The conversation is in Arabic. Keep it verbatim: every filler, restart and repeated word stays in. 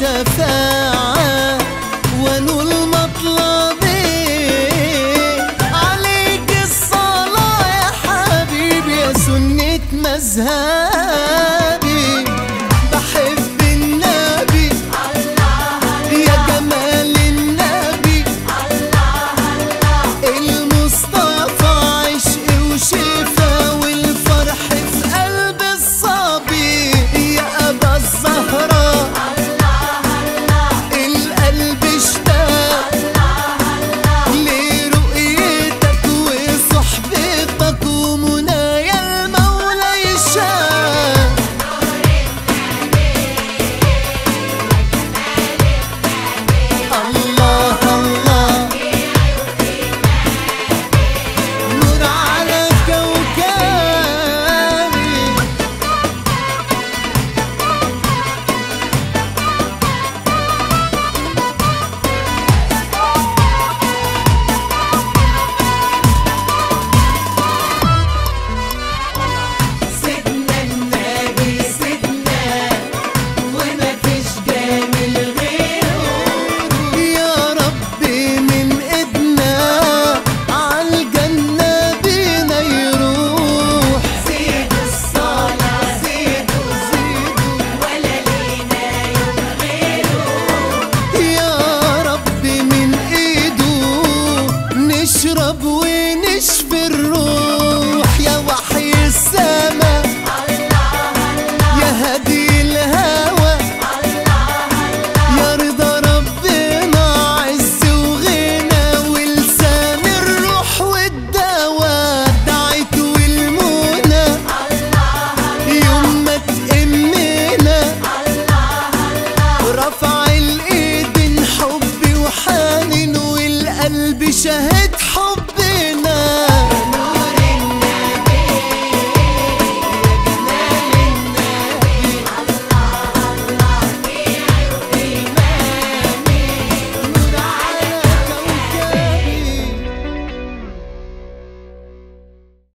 الشفاعة ولو المطلب. عليك الصلاة يا حبيبي يا سنة مذهب.